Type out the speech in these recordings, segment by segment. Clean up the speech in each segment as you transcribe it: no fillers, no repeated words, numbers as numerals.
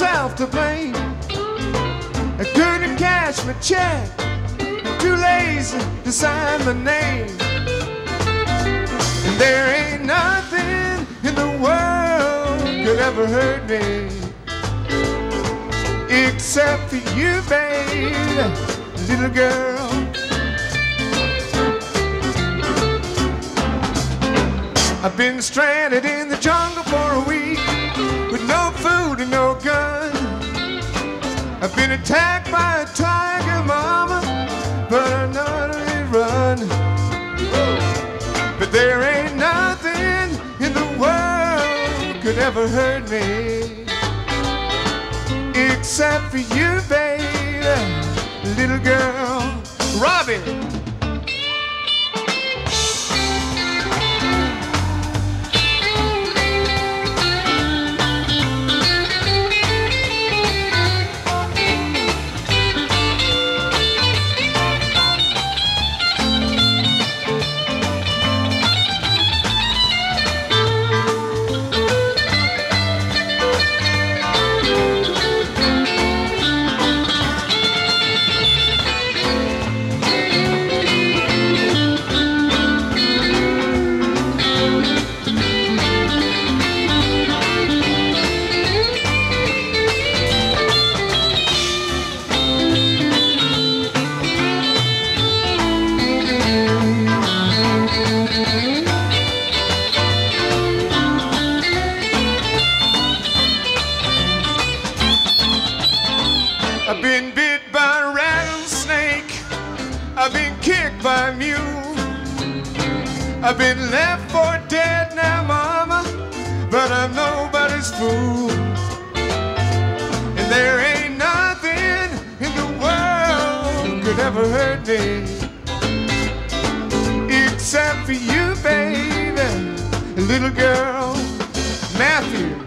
myself to blame. I couldn't cash my check, too lazy to sign my name. And there ain't nothing in the world could ever hurt me, except for you, babe, little girl. I've been stranded in the jungle for a week, with no food and no gun. I've been attacked by a tiger, mama, but I know how to run. But there ain't nothing in the world could ever hurt me, except for you, baby, little girl. Robin! I've been bit by a rattlesnake, I've been kicked by a mule, I've been left for dead now, mama, but I'm nobody's fool. And there ain't nothing in the world could ever hurt me, except for you, baby, little girl. Matthew.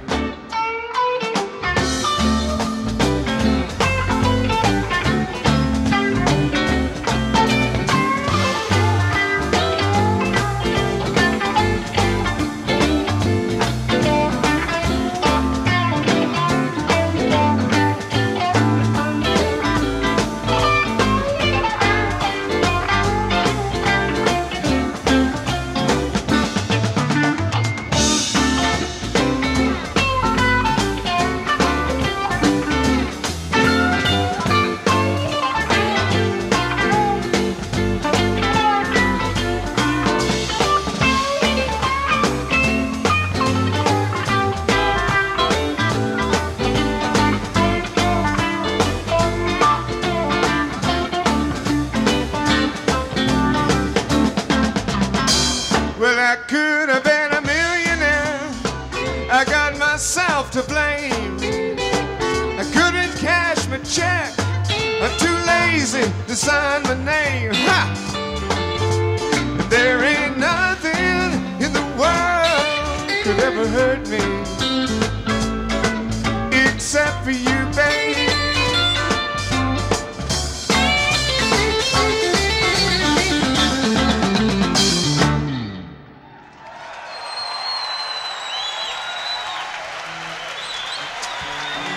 Well, I could have been a millionaire, I got myself to blame. I couldn't cash my check, I'm too lazy to sign my name. Ha! There ain't nothing in the world could ever hurt me, except for you, baby.